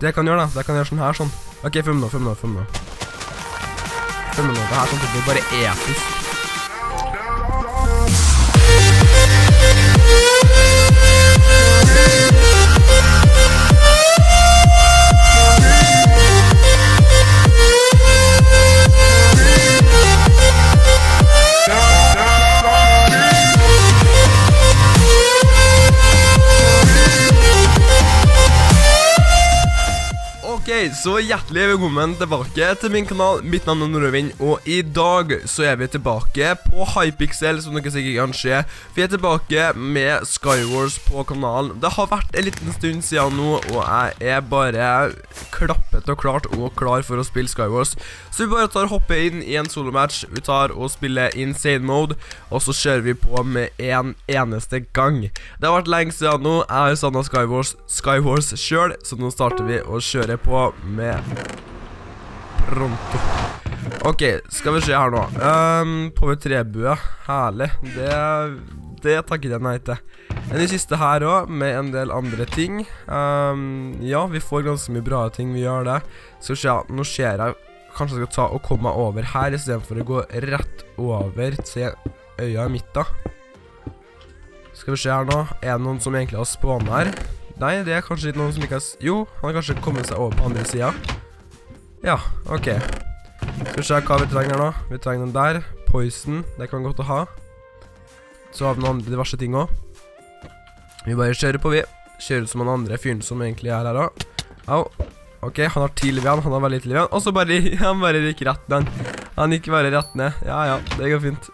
Det jeg kan gjøre da, det jeg kan gjøre sånn her sånn. Ok, fem nå. Det her sånn, det blir bare episk. Så hjertelig velkommen tilbake til min kanal, mitt navn er Norrvind, og i dag så er vi tilbake på Hypixel, som dere sikkert kan se. Vi er tilbake med Skywars på kanalen. Det har vært en liten stund siden nå, og jeg er bare klappet og klart og klar for å spille Skywars. Så vi bare tar og hopper inn i en solo-match, vi tar og spiller insane mode, og så kjører vi på med en eneste gang. Det har vært lenge siden nå, jeg har savnet Skywars selv, så nå starter vi å kjøre på med pronto. Ok, skal vi se her nå. På med trebue. Herlig. Det takker jeg nei til. Den siste her også, med en del andre ting. Ja, vi får ganske mye bra ting, vi gjør det. Så se, nå ser jeg, kanskje jeg skal ta og komme over her, i stedet for å gå rett over til øya i mitt da. Skal vi se her nå. Er det noen som egentlig har spawnet her? Nei, det er kanskje litt noen som ikke har... Jo, han har kanskje kommet seg over på andre siden. Ja, ok. Skal vi se hva vi trenger nå. Vi trenger den der. Poison, det kan godt å ha. Så har vi noen andre diverse ting også. Vi bare kjører på, vi. Kjører ut som den andre fyren som egentlig er her også. Au. Ok, han har 10 liv igjen, han har veldig liv igjen. Og så bare, han bare gikk rett ned. Han gikk bare rett ned. Ja, det går fint.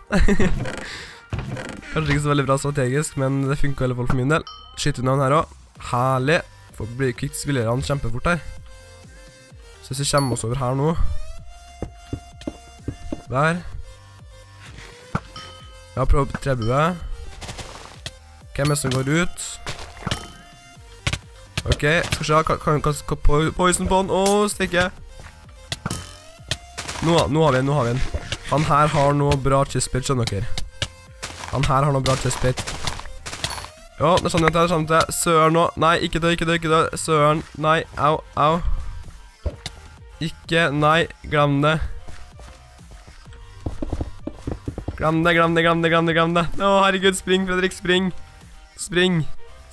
Kanskje ikke så veldig bra strategisk, men det funker i hvert fall for min del. Skytter vi noen her også. Herlig, for å bli kvitt spiller han kjempefort her. Så hvis vi kommer oss over her nå. Der. Jeg har prøvd trebue. Hvem er det som går ut? Ok, skal vi se, kan vi kaste poison på han og stikke. Nå har vi en. Han her har noe bra chestplate, skjønner dere. Ja, det skjønner jeg til, Søren nå. Nei, ikke dø. Søren, nei, au. Ikke, nei, glem det. Å, herregud, spring, Fredrik,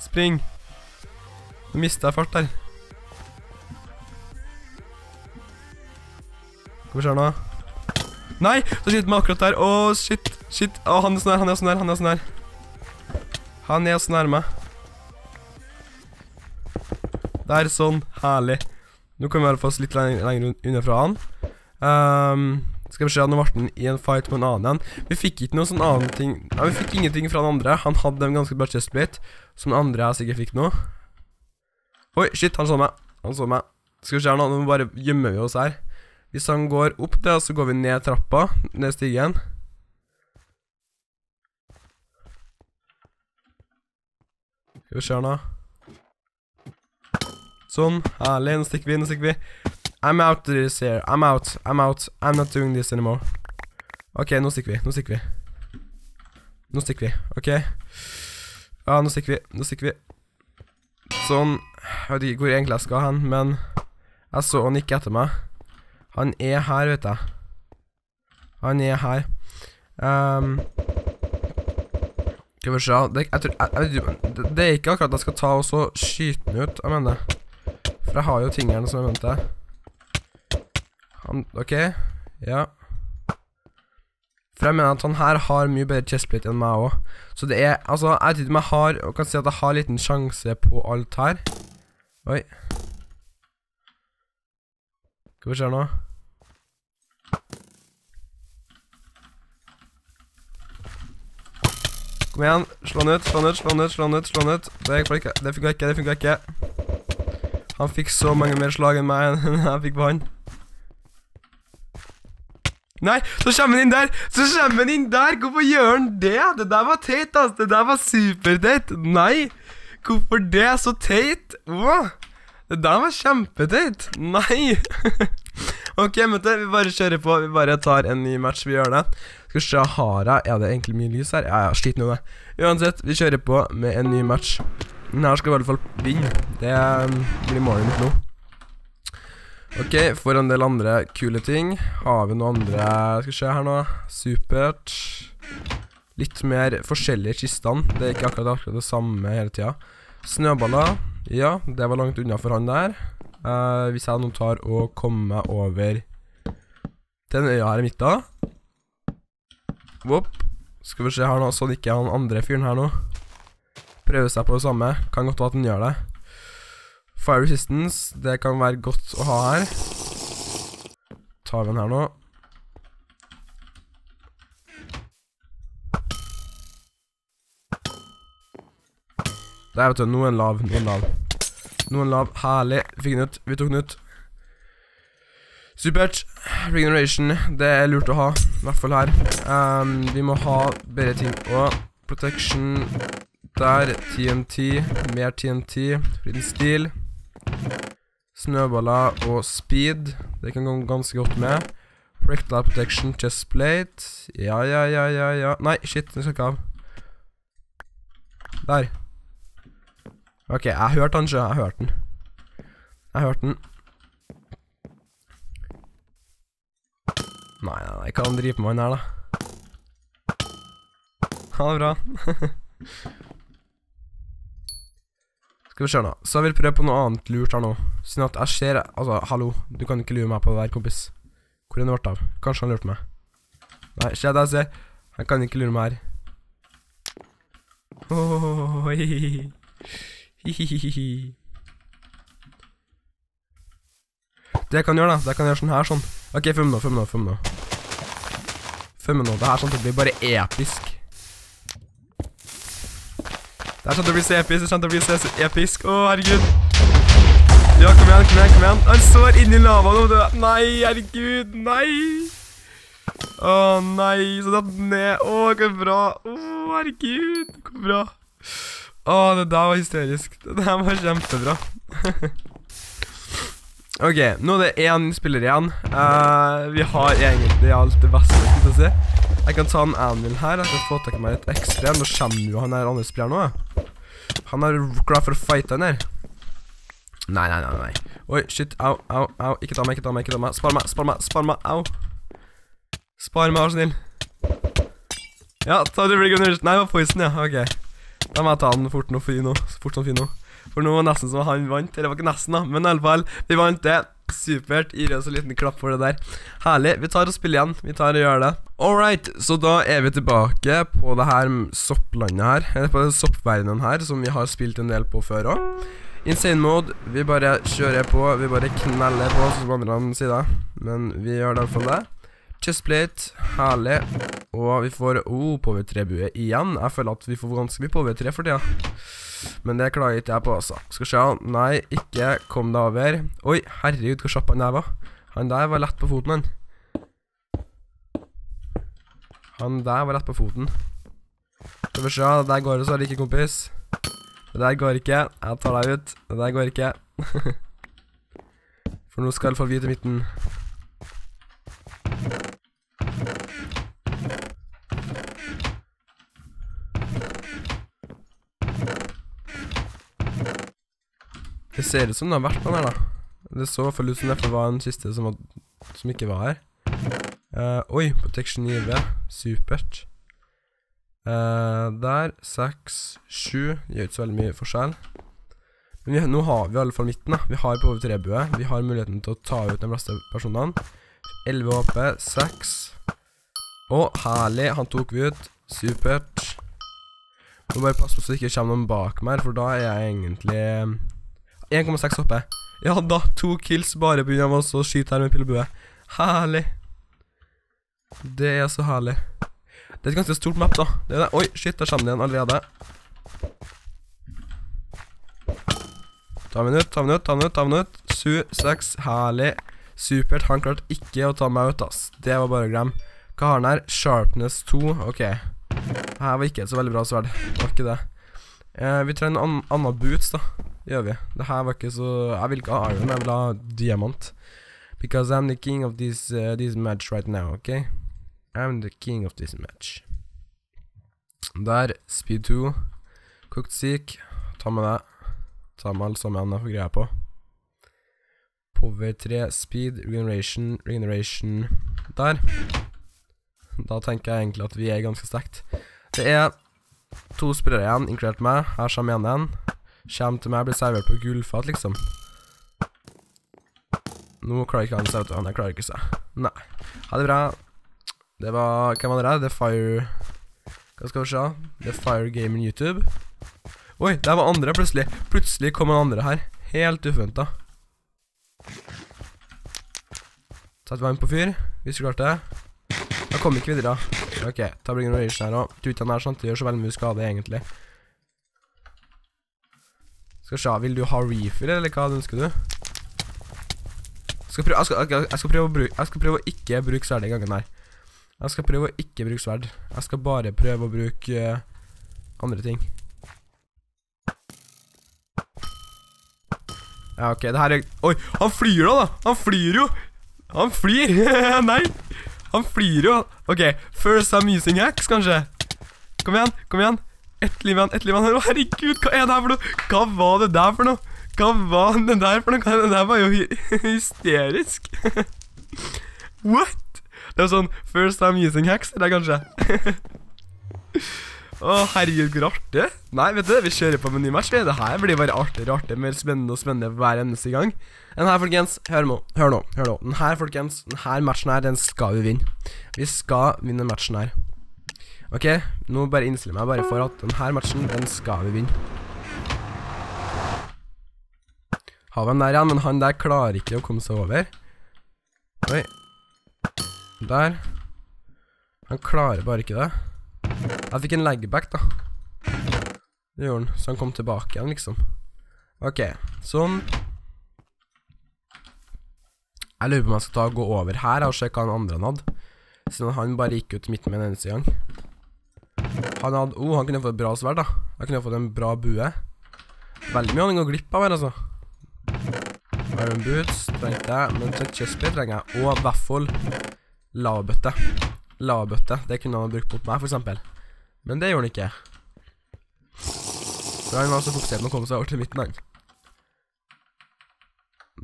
spring. Nå mistet jeg fart her. Skal vi se nå. Nei, så skyter meg akkurat der. Å, shit. Å, han er sånn her. Han er så nærme. Der, sånn, herlig. Nå kan vi være fast litt lenger underfra han. Skal vi se, nå ble han i en fight med en annen. Vi fikk ikke noe sånn annen ting. Nei, vi fikk ingenting fra den andre. Han hadde en ganske bra chestplate, som den andre jeg sikkert fikk nå. Oi, shit, han så meg. Skal vi se nå, nå bare gjemmer vi oss her. Hvis han går opp der, så går vi ned trappa, ned stigen. Hva skjer nå? Sånn, herlig, nå stikker vi. I'm out. I'm not doing this anymore. Ok, nå stikker vi, ok. Ja, nå stikker vi. Sånn, jeg vet ikke hvor egentlig jeg skal hen, men jeg så han ikke etter meg. Han er her, vet jeg. Skal vi se, det er ikke akkurat jeg skal ta og så skyte den ut, jeg mener. For jeg har jo tingene som jeg mente. Ok, ja. For jeg mener at han her har mye bedre chestplate enn meg også. Så det er, altså, jeg vet ikke om jeg har, og kan si at jeg har en liten sjanse på alt her. Oi. Skal vi se nå. Kom igjen, slå han ut. Det funker ikke. Han fikk så mange mer slag enn meg enn jeg fikk på han. Nei, så kommer han inn der. Hvorfor gjør han det? Det der var teit, ass. Det der var superteit. Nei, hvorfor det er så teit? Åh, det der var kjempeteit. Nei. Ok, men vi bare kjører på, vi bare tar en ny match, vi gjør det. Skal vi se, er det egentlig mye lys her? Ja, slit nå det. Uansett, vi kjører på med en ny match. Den her skal vi i hvert fall vinne. Det blir målet mitt nå. Ok, for en del andre kule ting. Har vi noen andre, skal vi se her nå. Supert. Litt mer forskjellige kistene. Det er ikke akkurat det samme hele tiden. Snøballer. Ja, det var langt unna for han der. Hvis jeg nå tar og kommer meg over den øya her i midten. Wopp. Skal vi se her nå, sånn ikke han andre fyren her nå prøver seg på det samme. Kan godt være at den gjør det. Fire resistance, det kan være godt å ha her. Tar vi den her nå. Der vet du, noen lav, noen lav. Noen lav, herlig, fikk den ut, vi tok den ut. Supert, regeneration, det er lurt å ha, i hvert fall her. Vi må ha bedre ting og protection. Der, TNT, mer TNT, friden stil. Snøballer og speed, det kan gå ganske godt med. Rectal protection, chestplate, ja. Nei, shit, den skal ikke av. Der. Ok, jeg har hørt han ikke, jeg har hørt den. Nei, hva han driver med han her da? Ha det bra. Skal vi se nå, så jeg vil prøve på noe annet lurt her nå. Sånn at jeg ser, altså, hallo, du kan ikke lure meg på det der, kompis. Hvor er den vært av? Kanskje han lurte meg. Nei, se det jeg ser, han kan ikke lure meg her. Oi. Hihihihi. Det jeg kan gjøre da, det jeg kan gjøre sånn her sånn. Ok, fem nå, det her sånn at det blir bare episk. Det her sånn at det blir så episk, åh herregud. Ja, kom igjen, han står inn i lava nå, nei herregud, nei. Åh nei, så datt ned, åh går bra, åh herregud, går bra. Åh, det der var hysterisk. Det der var kjempebra. Ok, nå er det en spiller igjen. Vi har egentlig alt det beste, skal jeg si. Jeg kan ta en anvil her, jeg skal få takke meg litt ekstra. Nå kommer jo han her andre spilleren nå. Han er klar for å fighte han her. Nei. Oi, shit, au. Ikke ta meg. Spar meg, au. Spar meg, vær snill. Ja, ta det blir nei, det var poison, ja, ok. Da må jeg ta den fort som Fino. For nå var nesten som han vant. Eller det var ikke nesten da, men i alle fall, vi vant det. Supert, gir oss en liten klapp for det der. Herlig, vi tar og spiller igjen, vi tar og gjør det. Alright, så da er vi tilbake på det her sopplandet her. Eller på soppverdenen her, som vi har spilt en del på før også. Insane mode, vi bare kjører på, vi bare kneller på, som andre sier. Men vi gjør det i hvert fall det. Chestplate, herlig. Og vi får påv3-bue igjen. Jeg føler at vi får ganske mye påv3 for tida. Men det klager ikke jeg på altså. Skal vi se, nei, ikke kom deg over. Oi, herregud, hvor kjapp han der var. Han der var lett på foten. Skal vi se, det der går det så ikke, kompis. Det der går ikke, jeg tar deg ut. Det der går ikke. For nå skal jeg i hvert fall vite midten. Det ser ut som det har vært noen her da. Det så i hvert fall ut som det var en kiste som ikke var her. Oi, protection 9, supert. Der, 6, 7, gjør ikke så veldig mye forskjell. Men nå har vi i alle fall midten da. Vi har på over 3-bue, vi har muligheten til å ta ut de fleste personene. 11 HP, 6. Åh, herlig, han tok vi ut, supert. Nå bare pass på så det ikke kommer noen bak meg, for da er jeg egentlig 1,6 hoppe. Ja da, 2 kills bare på grunn av oss å skyte her med pillebue. Herlig. Det er så herlig. Det er et ganske stort map da. Det er det. Oi, shit, der kommer det igjen allerede. Ta minutt. 7, 6, herlig. Supert, han klarte ikke å ta meg ut ass. Det var bare å glemme. Hva har han her? Sharpness 2, ok. Her var ikke et så veldig bra sverd. Det var ikke det. Vi trenger en annen boots da. Gjør vi. Det her var ikke så jeg vil ikke ha iron, jeg vil ha diamant. Because I'm the king of this match right now, ok? I'm the king of this match. Der, speed 2. Cooked seek. Ta med det. Ta med alt sammen jeg får greie på. over 3, speed, regeneration der. Da tenker jeg egentlig at vi er ganske sterkt. Det er 2 spillere igjen, inkludert meg. Her kommer igjen en. Kjem til meg, blir servert på gullfat, liksom. Nå klarer ikke han seg, vet du. Han jeg klarer ikke seg. Nei. Ha det bra. Det var, hvem var det der? The Fire... Hva skal vi se? The Fire Gaming YouTube. Oi, der var andre plutselig. Plutselig kom en andre her. Helt uventet. Sett vann på fyr, hvis du klarte det. Da kom ikke videre. Ok, ta bringen og røysen her også. Tutene her sånn, det gjør så veldig mye skade egentlig. Skal vi se, vil du ha refill eller hva ønsker du? Jeg skal prøve å ikke bruke sverd i gangen her. Jeg skal prøve å ikke bruke sverd. Jeg skal bare prøve å bruke andre ting. Ja, ok, det her er... Oi, han flyr da! Han flyr jo! Han flyr! Nei! Han flyr jo! Ok, first time using hacks, kanskje? Kom igjen, kom igjen! Ett liv igjen! Herregud, hva er det her for noe? Hva var det der for noe? Hva var det der for noe? Det der var jo hysterisk! What? Det var sånn, first time using hacks, eller kanskje? Åh, herregud, hvor artig. Nei, vet du, vi kjører på med ny match. Det her blir bare artig, mer spennende hver eneste gang. Den her, folkens, hør nå. Den her, folkens, den her matchen her, den skal vi vinne. Vi skal vinne matchen her. Ok, nå bare innstiller meg bare for at den her matchen, den skal vi vinne. Har vi en der, ja, men han der klarer ikke å komme seg over. Oi. Der. Han klarer bare ikke det. Jeg fikk en lagback da. Det gjorde han, så han kom tilbake igjen liksom. Ok, sånn. Jeg lurer på om jeg skal gå over her og sjekke hva han andre han hadde. Siden han bare gikk ut midt med en eneste gang. Han hadde, han kunne fått et bra sverd da. Han kunne fått en bra bue. Veldig mye han går glipp av her altså. Iron boots, trengte jeg, men chestplate trenger jeg. Og i hvert fall lavbøtte. Lavbøtte, det kunne han ha brukt mot meg for eksempel. Men det gjorde han ikke. Så han var så fokusert med å komme seg over til midten her.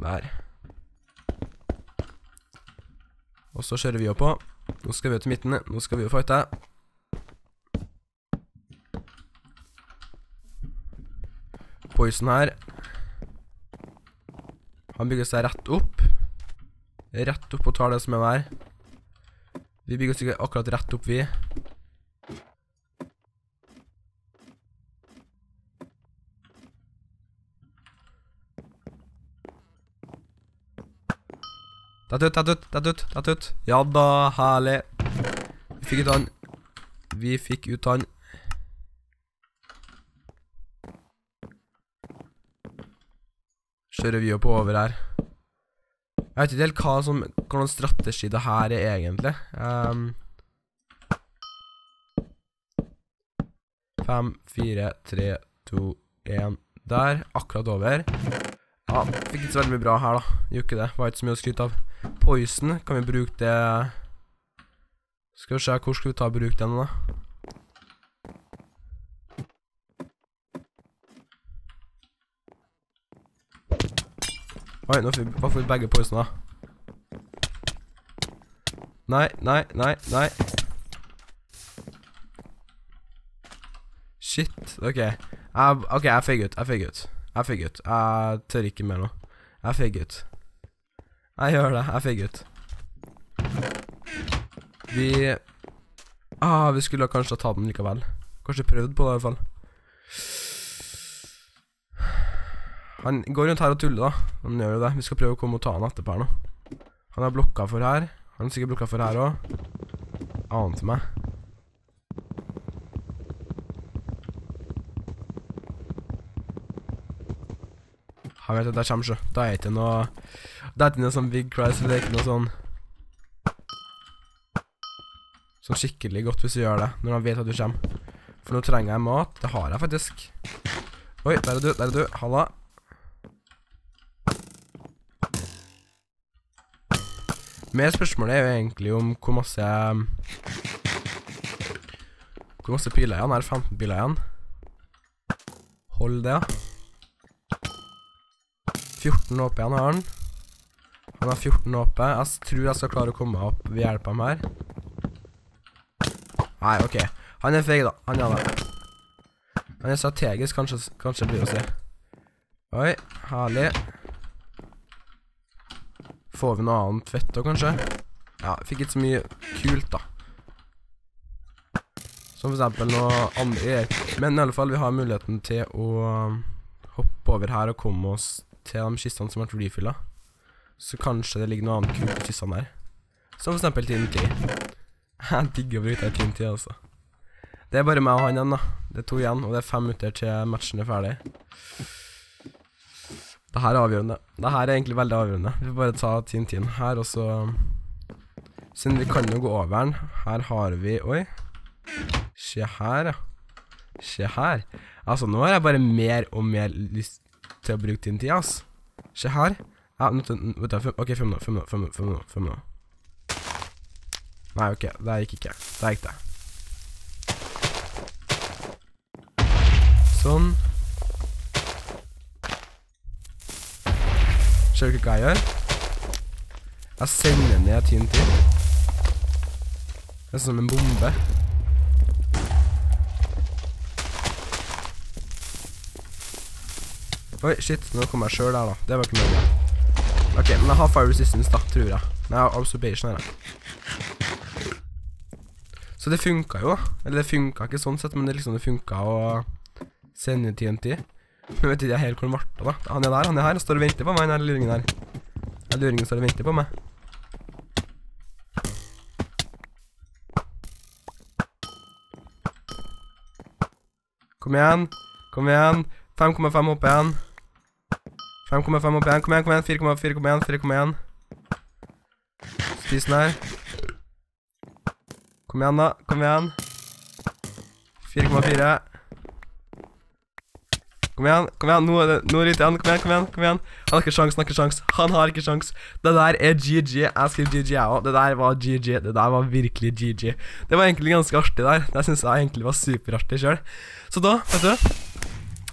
Der. Og så kjører vi jo på. Nå skal vi jo til midten, nå skal vi jo fighte. Poison her. Han bygger seg rett opp. Rett opp og tar det som er der. Vi bygger sikkert akkurat rett opp vi. Det er dødt. Ja da, herlig. Vi fikk ut han. Kjører vi jo på over her. Jeg vet ikke helt hva som, hvordan strategi det her er egentlig. 5, 4, 3, 2, 1, der, akkurat over. Ja, fikk ikke så veldig mye bra her da, gjorde ikke det, var ikke så mye å skryte av. Poison, kan vi bruke det? Skal vi se, hvor skal vi ta og bruke den da? Oi, nå får vi begge poison da. Nei. Shit, ok. Jeg fikk ut. Jeg tør ikke mer nå. Jeg fikk ut. Jeg gjør det, jeg fikk ut. Vi skulle kanskje ta den likevel. Kanskje prøvd på det i hvert fall. Han går rundt her og tuller da. Han gjør jo det. Vi skal prøve å komme og ta han etterpå her nå. Han har blokka for her. Han er sikkert blokka for her også. Ante meg. Han vet at det kommer ikke. Da er det ikke noe... Det er ikke noe sånn big cries, eller det er ikke noe sånn... Sånn skikkelig godt hvis vi gjør det, når han vet at du kommer. For nå trenger jeg mat. Det har jeg faktisk. Oi, der er du. Halla. Mer spørsmålet er jo egentlig om hvor masse piler igjen, er det 15 piler igjen? Hold det, ja. 14 opp igjen har han. Han har 14 oppe. Jeg tror jeg skal klare å komme opp ved hjelp av meg her. Nei, ok. Han er feg da. Han er da. Han er strategisk, kanskje blir å se. Oi, herlig. Får vi noe annet fett da, kanskje? Ja, fikk ikke så mye kult da. Som for eksempel noe andre. Men i alle fall, vi har muligheten til å hoppe over her og komme oss til de kistene som har vært refillet. Så kanskje det ligger noe annet kult på kistene her. Som for eksempel TNT. Jeg digger å bruke det TNT, altså. Det er bare meg og han igjen da. Det er 2 igjen, og det er 5 minutter til matchen er ferdig. Dette er avgjørende. Dette er egentlig veldig avgjørende. Vi får bare ta TNT-en her, og så... Siden vi kan jo gå over den. Her har vi... Oi. Se her, ja. Se her. Altså, nå har jeg bare mer og mer lyst til å bruke TNT, altså. Se her. Ja, vet du, ok, 5 nå. Nei, ok, det gikk ikke. Det gikk det. Sånn. Ser du ikke hva jeg gjør? Jeg sender ned TNT. Det er som en bombe. Oi, shit, nå kommer jeg selv der da. Det var ikke mulig. Ok, men jeg har fire resistance da, tror jeg. Nei, jeg har observation her da. Så det funket jo da. Eller det funket ikke sånn sett, men det liksom det funket å sende TNT. Men vet ikke jeg helt hvor den varta da. Han er her, og står og venter på meg, den her luringen her. Den luringen står og venter på meg. Kom igjen, kom igjen. 5,5 opp igjen. 5,5 opp igjen, kom igjen, kom igjen, 4,4, kom igjen, 4,1. Spis den her. Kom igjen da, kom igjen. 4,4. Kom igjen, nå litt igjen, kom igjen, kom igjen, kom igjen. Han har ikke sjans, han har ikke sjans. Det der er GG, jeg skrev GG jeg også. Det der var GG, det der var virkelig GG. Det var egentlig ganske artig der, det synes jeg egentlig var superartig selv. Så da, vet du...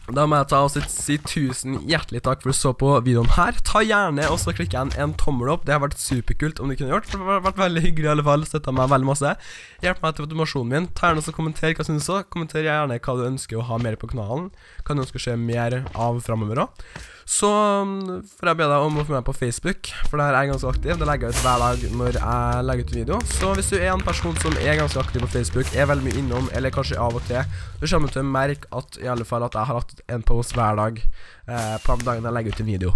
Da må jeg ta og si tusen hjertelig takk for å så på videoen her. Ta gjerne og så klikke en tommel opp. Det har vært superkult om du kunne gjort. Det har vært veldig hyggelig i alle fall. Støtta meg veldig masse. Hjelp meg til motivasjonen min. Ta gjerne og kommenter hva synes du så. Kommenter gjerne hva du ønsker å ha mer på kanalen. Hva du ønsker å se mer av fremover også. Så får jeg be deg om å følge meg på Facebook, for det her er ganske aktiv. Det legger jeg ut hver dag når jeg legger ut video. Så hvis du er en person som er ganske aktiv på Facebook, er veldig mye innom, eller kanskje av og til, du kommer til å merke at i alle fall at jeg har hatt en post hver dag på den dagen jeg legger ut en video.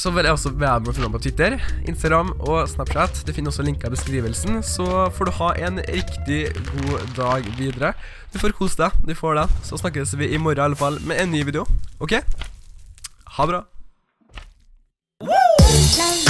Så vil jeg også være med å følge meg på Twitter, Instagram og Snapchat. Du finner også linker i beskrivelsen, så får du ha en riktig god dag videre. Du får kose deg, du får det. Så snakkes vi i morgen i alle fall med en ny video, ok? Ha det bra!